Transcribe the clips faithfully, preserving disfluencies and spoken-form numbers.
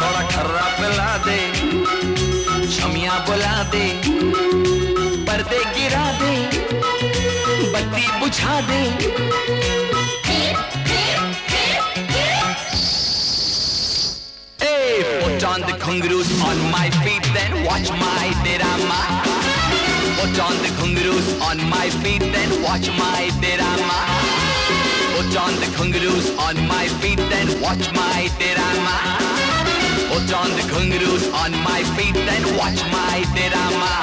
थोड़ा खर्रा पिला दे, शमिया बुला दे, पर्दे गिरा दे, बत्ती बुझा दे। ए, put on the ghungroos on my feet, then watch my drama. Put on the ghungroos on my feet, then watch my drama. Put on the ghungroos on my feet, then watch my drama. Put on the ghungroos on my feet, then watch my drama.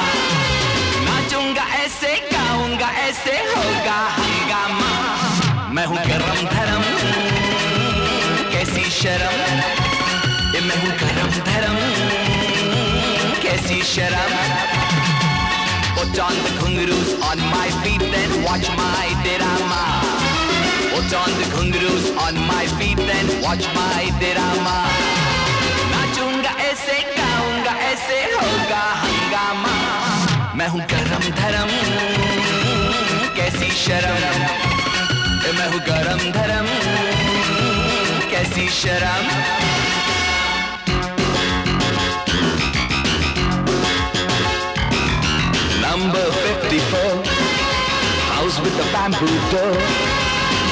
नाचूंगा ऐसे, गाऊंगा ऐसे, होगा हंगामा. मैं हूँ गरम धर्म, कैसी शर्म. ये मैं हूँ गरम धर्म, कैसी शर्म. Put on the ghungroos on my feet, then watch my drama. Put on the ghungroos on my feet, then watch my drama. नाचूंगा ऐसे, गाऊंगा ऐसे, होगा हंगामा. मैं हूँ गरम धर्म, कैसी शर्म. मैं हूँ गरम धर्म, कैसी शर्म. Number fifty-four, house with a bamboo door.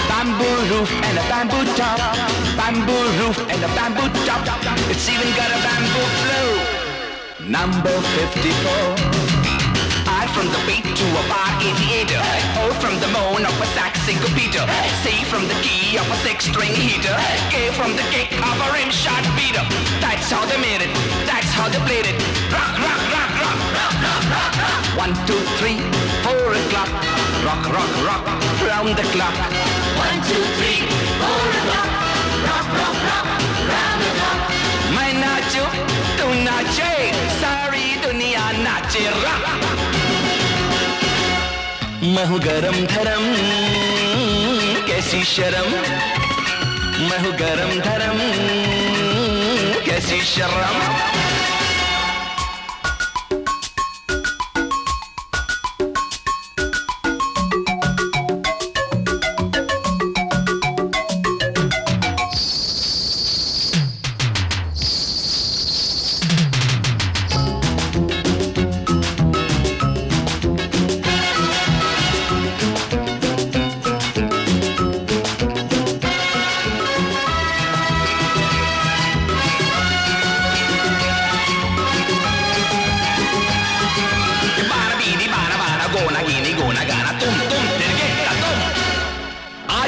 Bamboo roof and a bamboo top. Bamboo roof and a bamboo top. It's even got a bamboo flow. Number fifty-four. I from the beat to a bar aviator. O from the moan of a sax syncopator. C from the key of a six-string heater. K from the kick of a rim shot beater. That's how they made it. That's how they played it. Rock, rock, rock, rock, rock, rock, rock, rock. One, two, three, four o'clock. Rock, rock, rock, round the clock. One, two, three, four o'clock. Rock, rock, rock, round the clock. Main nacho, tu nache, sari dunia nache rock. मैं हूँ गरम धर्म, कैसी शर्म. मैं हूँ गरम धर्म, कैसी शर्म. शर्म.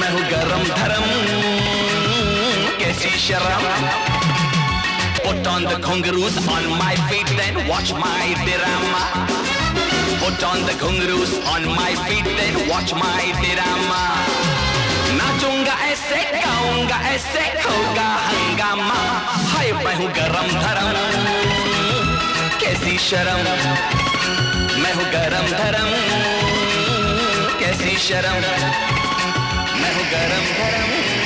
मैं हूँ गरम धर्म,